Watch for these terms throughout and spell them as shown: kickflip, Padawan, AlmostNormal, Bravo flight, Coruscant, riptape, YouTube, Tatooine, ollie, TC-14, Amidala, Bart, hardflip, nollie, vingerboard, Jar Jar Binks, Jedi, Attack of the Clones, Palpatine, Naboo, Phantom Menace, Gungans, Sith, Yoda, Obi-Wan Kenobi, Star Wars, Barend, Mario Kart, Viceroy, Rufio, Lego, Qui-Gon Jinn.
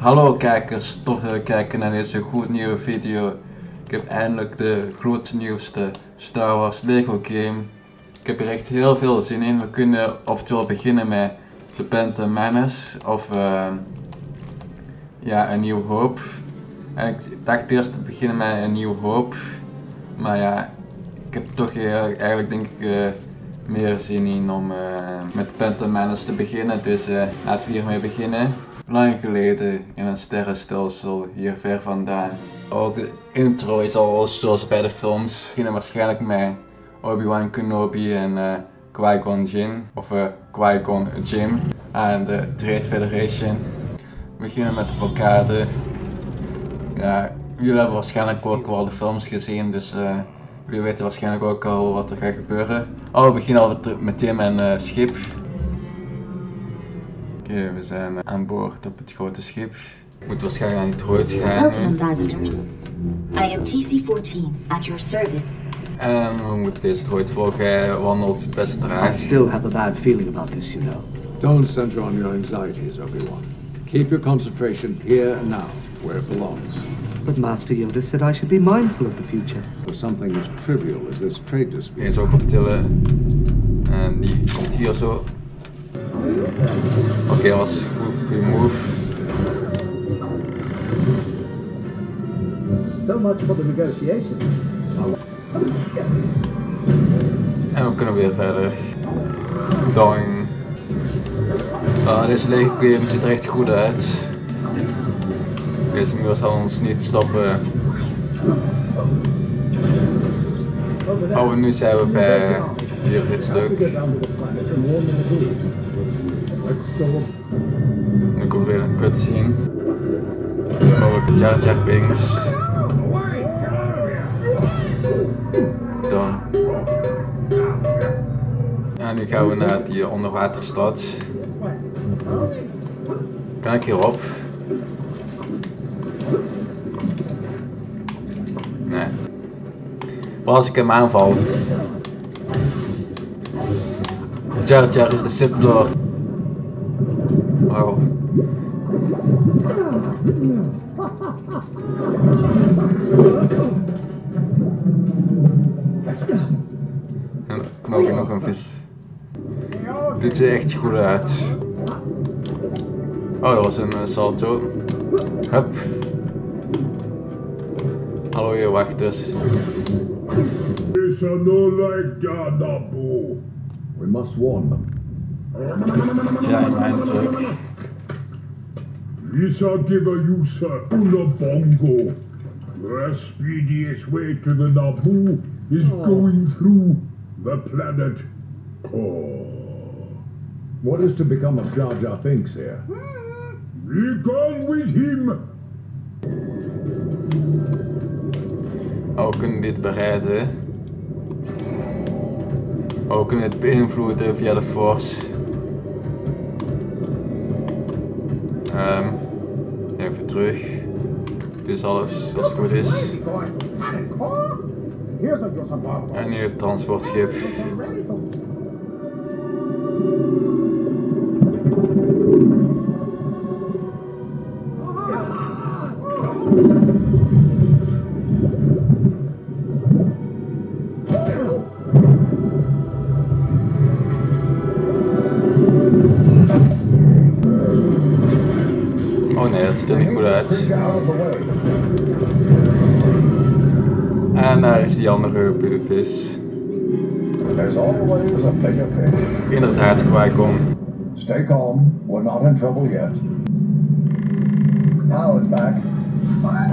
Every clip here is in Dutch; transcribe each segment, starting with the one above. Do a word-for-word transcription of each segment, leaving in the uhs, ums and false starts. Hallo kijkers, tof dat jullie kijken naar deze goed nieuwe video. Ik heb eindelijk de grootnieuwste Star Wars Lego game. Ik heb er echt heel veel zin in. We kunnen oftewel beginnen met de Phantom Menace of uh, ja, een nieuwe hoop. En ik dacht eerst te beginnen met een nieuwe hoop, maar ja, ik heb toch eigenlijk denk ik uh, meer zin in om uh, met de Phantom Menace te beginnen. Dus uh, laten we hiermee beginnen. Lang geleden in een sterrenstelsel hier ver vandaan. Ook de intro is al zoals bij de films. We beginnen waarschijnlijk met Obi-Wan Kenobi en uh, Qui-Gon Jinn. Of uh, Qui-Gon Jinn aan de Trade Federation. We beginnen met de blokkade. Ja, jullie hebben waarschijnlijk ook wel de films gezien, dus uh, jullie weten waarschijnlijk ook al wat er gaat gebeuren. Oh, we beginnen al meteen met een uh, schip. Okay, we zijn aan boord op het grote schip. We moeten waarschijnlijk aan het rood gaan. Welcome, ambassadors. I am T C fourteen at your service. En we moeten deze droid volgen. Hij wandelt best traag. I still have a bad feeling about this, you know. Don't center on your anxieties, Obi-Wan. Keep your concentration here and now, where it belongs. But Master Yoda said I should be mindful of the future. For something as trivial as this trade dispute. Hij is ook op tillen. En die komt hier zo. Oké, okay, dat was een goede move. So much for the negotiation. En we kunnen weer verder. Doing. Uh, deze Lego game ziet er echt goed uit. Deze muur zal ons niet stoppen. Oh, nu zijn we bij hier dit stuk. Nu komt weer een cutscene. Over Jar Jar Binks. Dan. En nu gaan we naar die onderwaterstad. Kan ik hierop? Nee. Maar als ik hem aanval. Jar Jar is de Sith Lord. Wow. En dan ook nog een vis. Dit ziet echt goed uit. Oh, dat was een uh, salto. Hup. Hallo je wachters. These are no like God, Naboo. We must warn them. Ja, in mijn truck. Lisa give a user una bongo. The speediest way to the Naboo is going through the planet core. What is to become of Jar Jar Binks here? Be gone with him! Oh, we kunnen dit bereiden. Oh, we kunnen dit beïnvloeden via de Force. Um, even terug. Dit is alles zoals het goed is. En nu het transportschip. En daar is die andere vis. Inderdaad, Qui-Gon. Stay calm, we're not in trouble yet. Now it's back.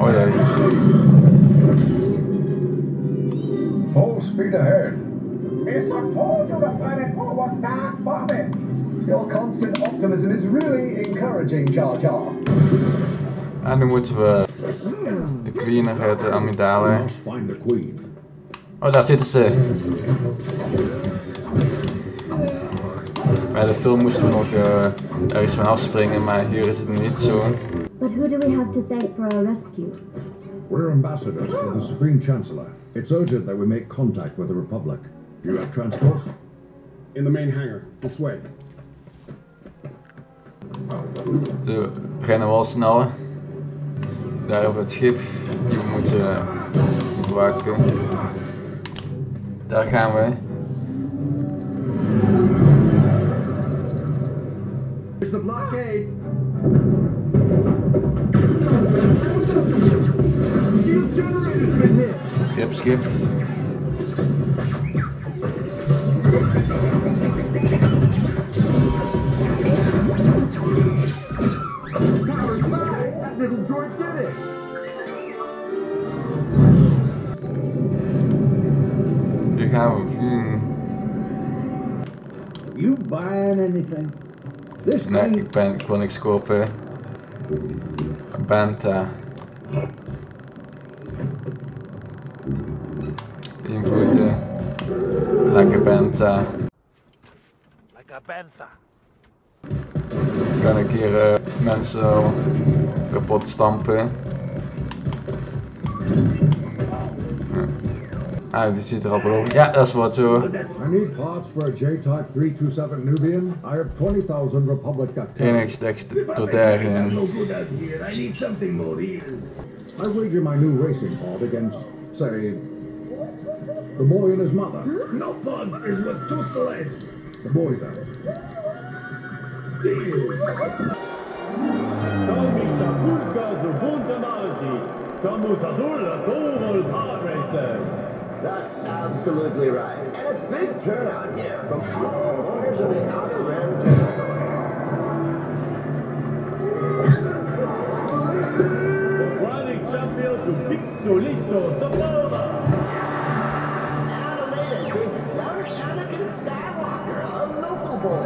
Oh ja. Full speed ahead. It's a told you the planet was not bombing. Your constant optimism is really encouraging, Jar Jar. En nu moeten we de queen eruit, de Amidala. Oh, daar zitten ze. Bij de film moesten we nog uh, ergens van afspringen, maar hier is het niet zo. But who do we have to thank for our rescue? We're ambassadors to the Supreme Chancellor. It's urgent that we make contact with the Republic. You have transport? In the main hangar, this way. Ze rennen wel sneller. Daar op het schip, die we moeten gebruiken. Daar gaan we. Here's the blockade. Schip, schip. You haven't seen. You buying anything? This nee, ik ben, kon niks kopen. Een Banta. Invoeten. Lekker Banta. Lekker Banta. Kan ik hier uh, mensen kapot stampen. Ah, die zit er al boven. Ja, dat is wat zo. I need parts for a J-Type three two seven Nubian. I have twenty thousand Republic captains. Enigst tot daarin. I need something more here. I wager my new racing pod against, say, the boy and his mother. No pod is worth two slaves. The boy though. Deal. That's absolutely right. And it's big turnout here from all corners of the outer realm. The fighting champion to Pixolito Zapova. Now to later, the young Anakin Skywalker, a local boy.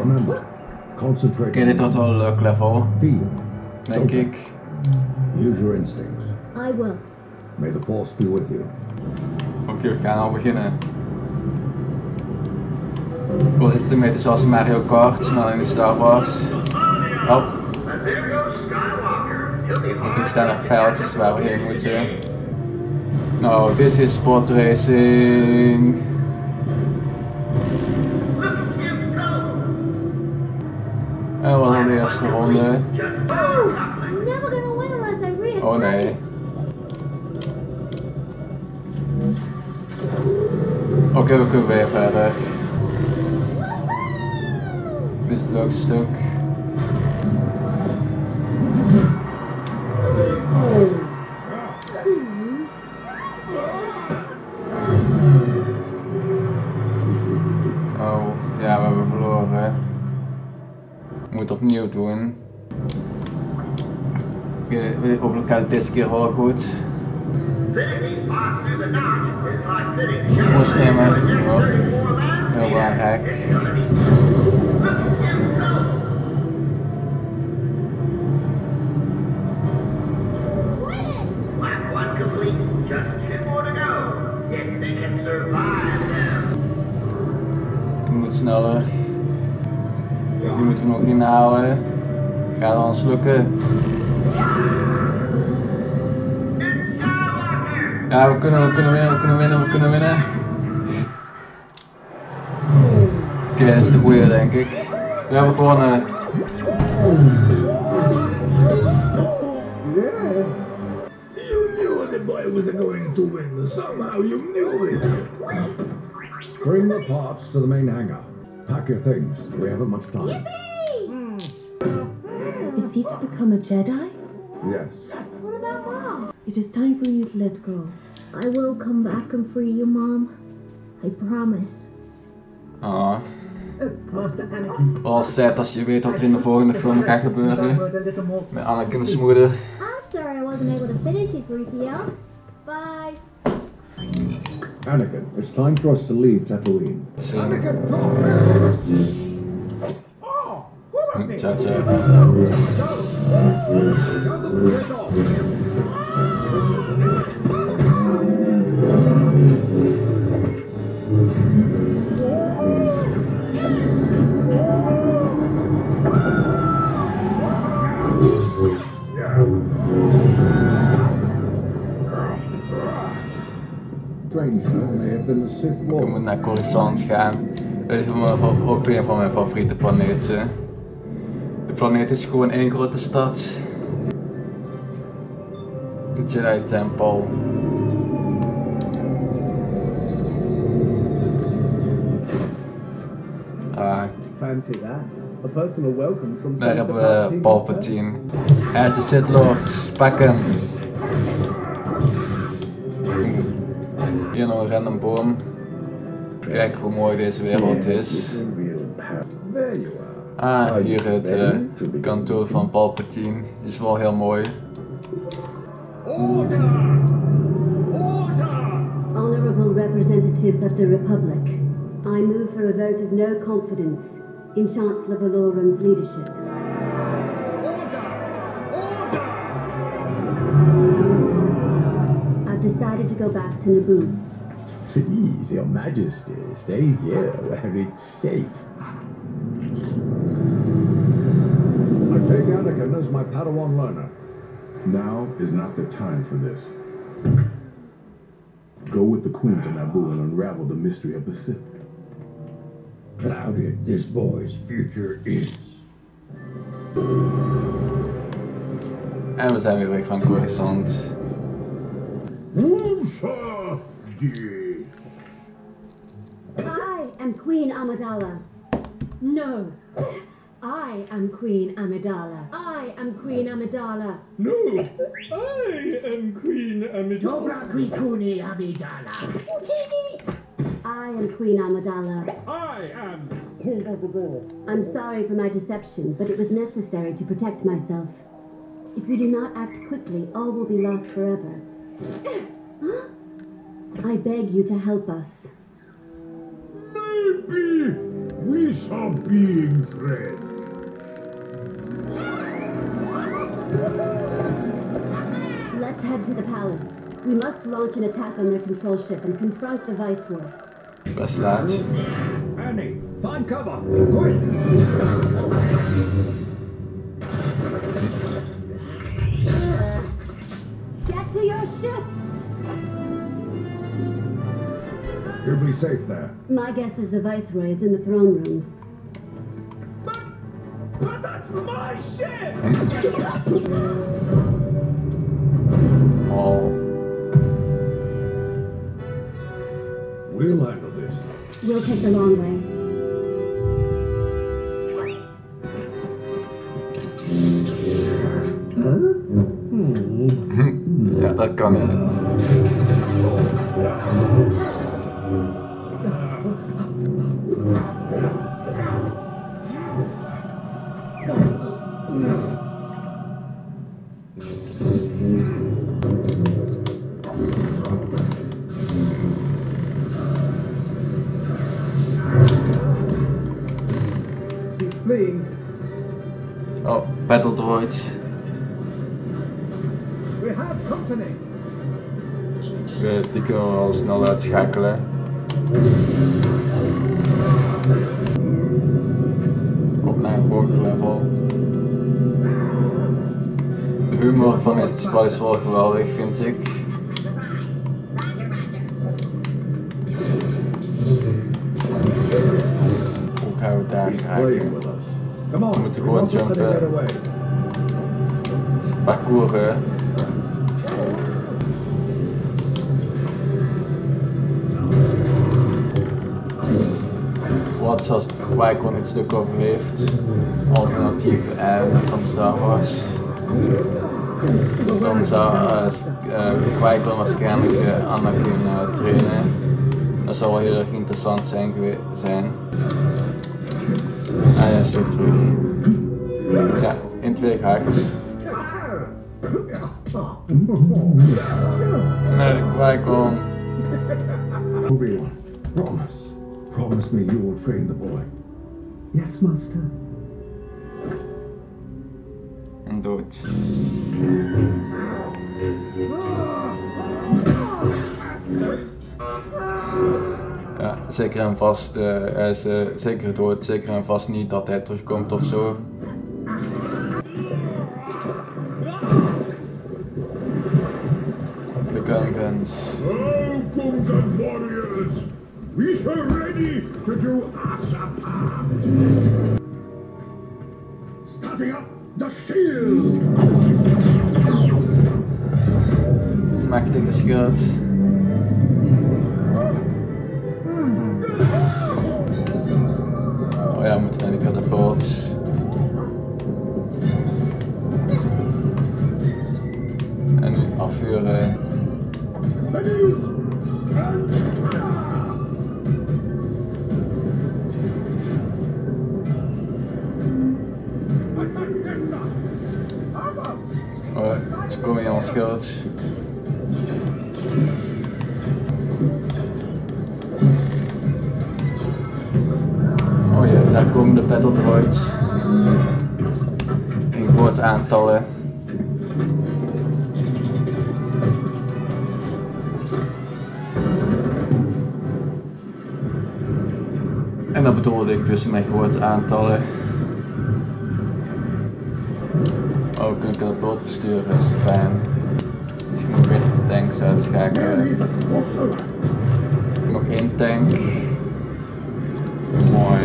Remember, concentrate. Get it at all look level. Feel. Thank you. Use your instincts. I will. May the force be with you. Oké, we gaan al beginnen. Wordt het een beetje zoals in Mario Kart, maar in de Star Wars. Oh. Want ik sta nog pijltjes waar we heen moeten. Nou, dit is sport racing. En we hadden de eerste ronde. Oh nee. Oké, okay, we kunnen weer verder. Dit is het leukste stuk. Oh, ja, we hebben verloren. We moeten opnieuw doen. Oké, we hopelijk gaat het deze keer wel goed. Moest nemen, oh, heel belangrijk. Die moet sneller. Die moeten we nog inhalen. Gaat ons lukken. Ja, we kunnen, we kunnen winnen, we kunnen winnen, we kunnen winnen. Oké, okay, dat is de goeie denk ik. We hebben gewonnen. You knew the boy was going to win. Somehow you knew it. Bring the parts to the main hangar. Pack your things. We haven't much time. Is he to become a Jedi? Yes. What about Mom? It is time for you to let go. I will come back and free you, Mom. I promise. Ah. Wel sad als je weet wat er in de volgende film gaat gebeuren. Met Anakin's moeder. I'm sorry I wasn't able to finish it, Rufio. Bye. Anakin, it's time for us to leave Tatooine. Anakin, go! Oh, good idea. Ciao, ciao. Ik moet naar Coruscant gaan. Weet je, van, ook weer een van mijn favoriete planeten. De planeet is gewoon één grote stad. De Jedi-tempel. Ah. Fancy that. A personal welcome from Daar hebben we Palpatine. Hij is de Sith Lord. Pak hem. Hier nog een random boom. Kijk hoe mooi deze wereld is. Ah, hier het uh, kantoor van Palpatine. Die is wel heel mooi. Order! Order! Honorable representatives of the Republic, I move for a vote of no confidence in Chancellor Valorum's leadership. Order! Order! I've decided to go back to Naboo. Please, Your Majesty, stay here where it's safe. I take Anakin as my Padawan learner. Now is not the time for this. Go with the Queen to Naboo and unravel the mystery of the Sith. Clouded, this boy's future is. En we zijn weer weg van Coruscant. Woosha! I am Queen Amidala. No. I am Queen Amidala. I am Queen Amidala. No, I am Queen Amidala. I am Queen Amidala. I am Queen Amidala. I'm sorry for my deception, but it was necessary to protect myself. If we do not act quickly, all will be lost forever. I beg you to help us. Maybe we shall be friends. Let's head to the palace. We must launch an attack on their control ship and confront the Viceroy. Best lads. Annie, find cover. Quick. Get to your ships. You'll be safe there. My guess is the Viceroy is in the throne room. But that's my ship! Oh. We'll handle this. We'll take the long way. Huh? Yeah, that's coming. Battle droids. We have company. We, die kunnen we al snel uitschakelen. Op naar een hoger level. De humor van dit spel is wel geweldig, vind ik. Hoe gaan we daar raken? We moeten gewoon jumpen. Het is een parcours. Hè. Wat als Qui-Gon dit stuk overleeft? Alternatief en van Star Wars. Dan zou uh, uh, Qui-Gon waarschijnlijk uh, Anakin uh, trainen. Dat zou wel heel erg interessant zijn. zijn. Ah ja, zo terug. Ja, in twee gehakt. Nee, Qui-Gon. Obi-Wan, promise. Promise me you will train the boy. Yes, master. En dood. Ja, zeker en vast, uh, hij is uh, zeker dood, zeker en vast niet dat hij terugkomt of zo. De Gungans. Welcome the warriors. We are ready to do us a part. Starting up the shield. Maakte geschut. Oh ja, we moeten naar die katapult. En nu afvuren. Oh, ze komen hier aan ons schild. Daar komen de battle droids in grote aantallen. En dat bedoelde ik tussen mijn grote aantallen. Oh, kun ik dat boot besturen, dat is fijn. Misschien moet ik weer de tanks uitschakelen. Nog één tank. Mooi.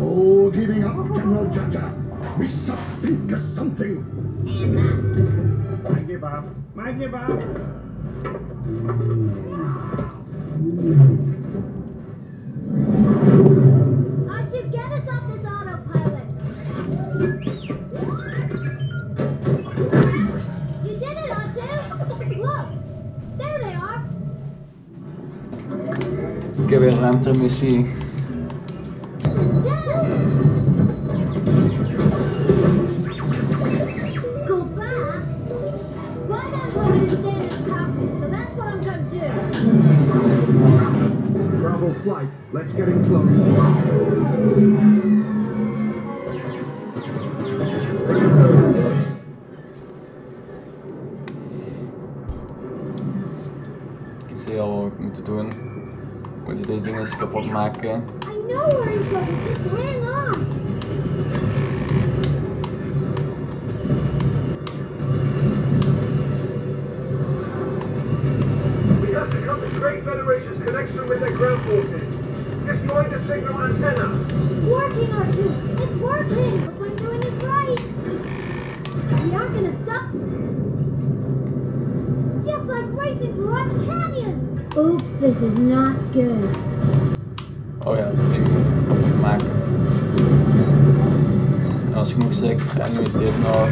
Oh, giving up, General Jar Jar. We suck think of something. I give up. I give up. Aren't you get us off this autopilot? Ik heb weer ruimtemissie. Bravo flight, let's get in close. Ik zie al wat ik moet doen. Moet je deze dingen eens kapot maken? We have to cut the Trade Federation's connection with their ground forces. Destroy the signal antenna. Working, Archie. It's working. If we're doing it right, we aren't gonna stop. Just like racing through Arch Canyon. Oops, this is not good. Oh ja, ik maak het. En als ik moet zeggen, en nu dit nog.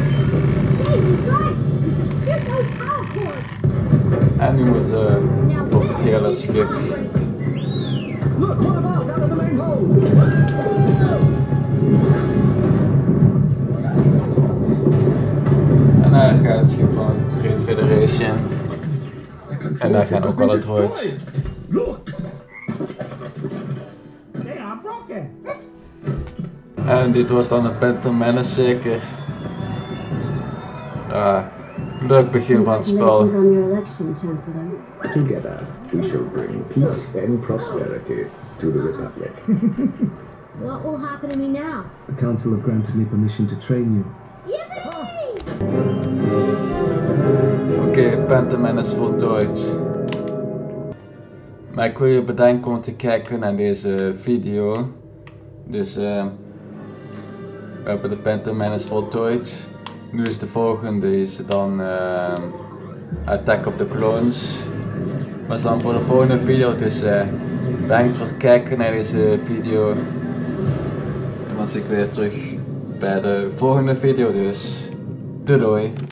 En nu moet uh, tot het hele schip. Look, one of us out of the main hole. En daar gaat het schip van de Trade Federation. En daar gaan ook wel het droids. En dit was dan de Phantom Menace zeker. Uh, leuk begin van het spel. Together we shall bring peace and prosperity to the Republic. What will happen to me now? The Council have granted me permission to train you. Oké, okay, Phantom Menace voltooid. Maar ik wil je bedanken om te kijken naar deze video. Dus uh, we hebben de Phantom Menace voltooid. Nu is de volgende is dan uh, Attack of the Clones. Maar dan voor de volgende video. Dus uh, bedankt voor het kijken naar deze video. En dan zie ik weer terug bij de volgende video. Dus doei doei.